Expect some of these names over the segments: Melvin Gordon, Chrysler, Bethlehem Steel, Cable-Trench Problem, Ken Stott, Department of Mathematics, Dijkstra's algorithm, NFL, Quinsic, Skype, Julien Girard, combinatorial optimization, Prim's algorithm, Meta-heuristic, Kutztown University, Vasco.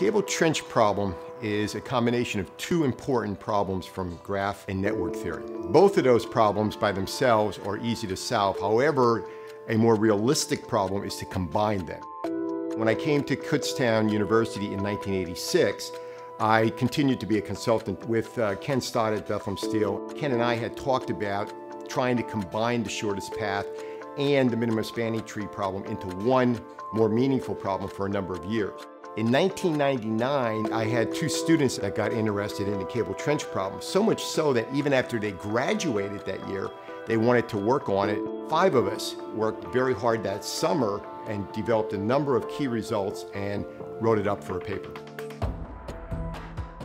Cable-Trench Problem is a combination of two important problems from graph and network theory. Both of those problems by themselves are easy to solve. However, a more realistic problem is to combine them. When I came to Kutztown University in 1986, I continued to be a consultant with Ken Stott at Bethlehem Steel. Ken and I had talked about trying to combine the shortest path and the minimum spanning tree problem into one more meaningful problem for a number of years. In 1999, I had two students that got interested in the cable trench problem, so much so that even after they graduated that year, they wanted to work on it. Five of us worked very hard that summer and developed a number of key results and wrote it up for a paper.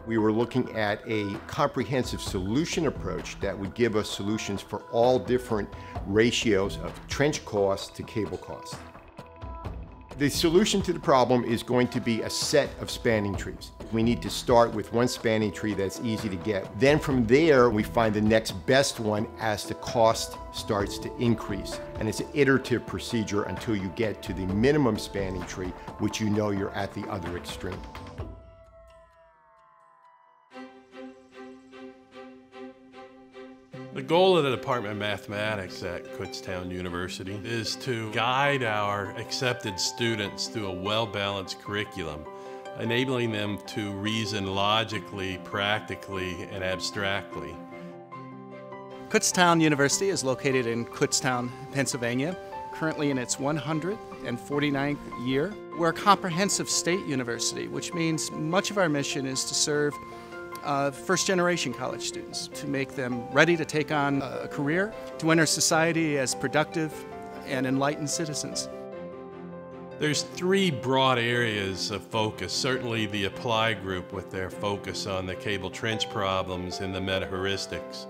We were looking at a comprehensive solution approach that would give us solutions for all different ratios of trench cost to cable cost. The solution to the problem is going to be a set of spanning trees. We need to start with one spanning tree that's easy to get. Then from there, we find the next best one as the cost starts to increase. And it's an iterative procedure until you get to the minimum spanning tree, which you know you're at the other extreme. The goal of the Department of Mathematics at Kutztown University is to guide our accepted students through a well-balanced curriculum, enabling them to reason logically, practically, and abstractly. Kutztown University is located in Kutztown, Pennsylvania, currently in its 149th year. We're a comprehensive state university, which means much of our mission is to serve first-generation college students, to make them ready to take on a career, to enter society as productive and enlightened citizens. There's three broad areas of focus. Certainly the apply group with their focus on the cable trench problems and the meta-heuristics.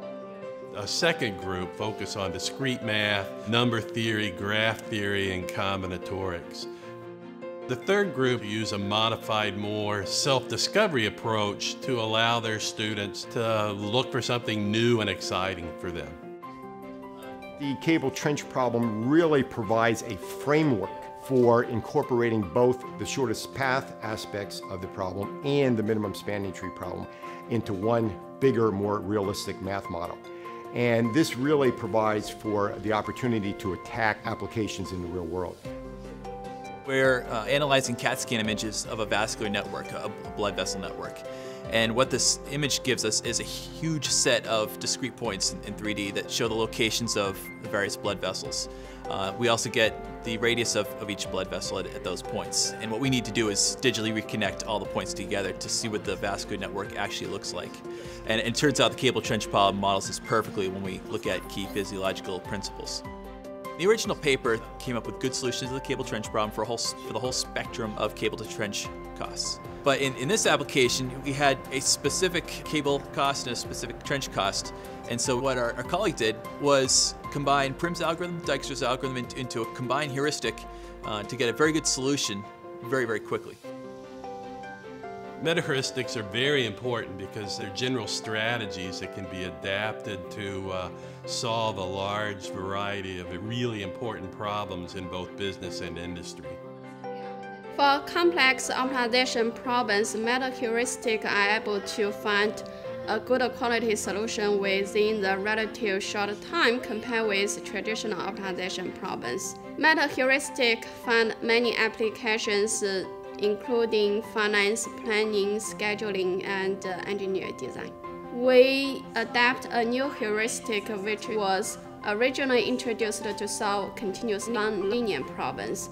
A second group focus on discrete math, number theory, graph theory, and combinatorics. The third group use a modified, more self-discovery approach to allow their students to look for something new and exciting for them. The cable trench problem really provides a framework for incorporating both the shortest path aspects of the problem and the minimum spanning tree problem into one bigger, more realistic math model. And this really provides for the opportunity to attack applications in the real world. We're analyzing CAT scan images of a vascular network, a blood vessel network. And what this image gives us is a huge set of discrete points in 3D that show the locations of the various blood vessels. We also get the radius of each blood vessel at those points. And what we need to do is digitally reconnect all the points together to see what the vascular network actually looks like. And it turns out the cable trench problem models this perfectly when we look at key physiological principles. The original paper came up with good solutions to the cable trench problem for the whole spectrum of cable to trench costs. But in this application, we had a specific cable cost and a specific trench cost. And so what our colleague did was combine Prim's algorithm, Dijkstra's algorithm into a combined heuristic to get a very good solution very, very quickly. Meta-heuristics are very important because they're general strategies that can be adapted to solve a large variety of really important problems in both business and industry. For complex optimization problems, meta-heuristics are able to find a good quality solution within the relative short time compared with traditional optimization problems. Meta-heuristics find many applications including finance, planning, scheduling, and engineering design. We adapt a new heuristic which was originally introduced to solve continuous non-linear problems.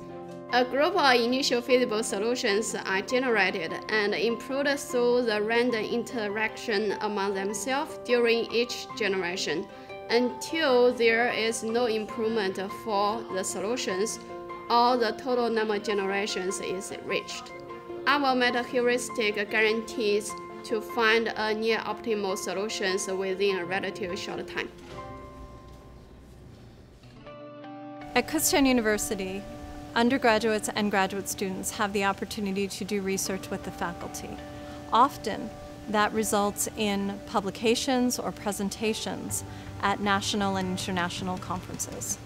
A group of initial feasible solutions are generated and improved through the random interaction among themselves during each generation until there is no improvement for the solutions or the total number of generations is reached. Our meta-heuristic guarantees to find a near-optimal solutions within a relatively short time. At Kutztown University, undergraduates and graduate students have the opportunity to do research with the faculty. Often, that results in publications or presentations at national and international conferences.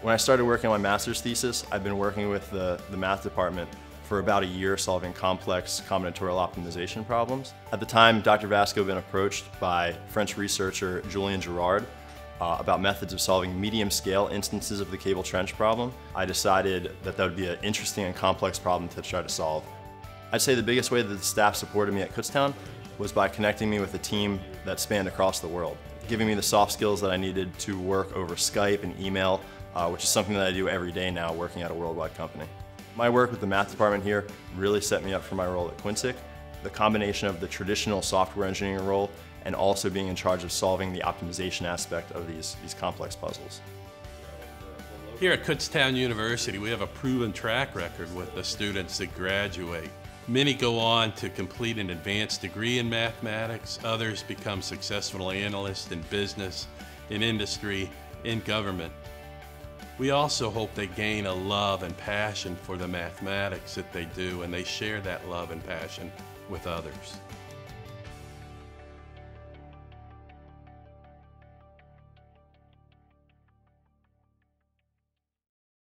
When I started working on my master's thesis, I've been working with the math department for about a year solving complex combinatorial optimization problems. At the time, Dr. Vasco had been approached by French researcher Julien Girard about methods of solving medium-scale instances of the Cable-Trench Problem. I decided that would be an interesting and complex problem to try to solve. I'd say the biggest way that the staff supported me at Kutztown was by connecting me with a team that spanned across the world, giving me the soft skills that I needed to work over Skype and email, which is something that I do every day now working at a worldwide company. My work with the math department here really set me up for my role at Quinsic. The combination of the traditional software engineering role and also being in charge of solving the optimization aspect of these complex puzzles. Here at Kutztown University, we have a proven track record with the students that graduate. Many go on to complete an advanced degree in mathematics, others become successful analysts in business, in industry, in government. We also hope they gain a love and passion for the mathematics that they do, and they share that love and passion with others.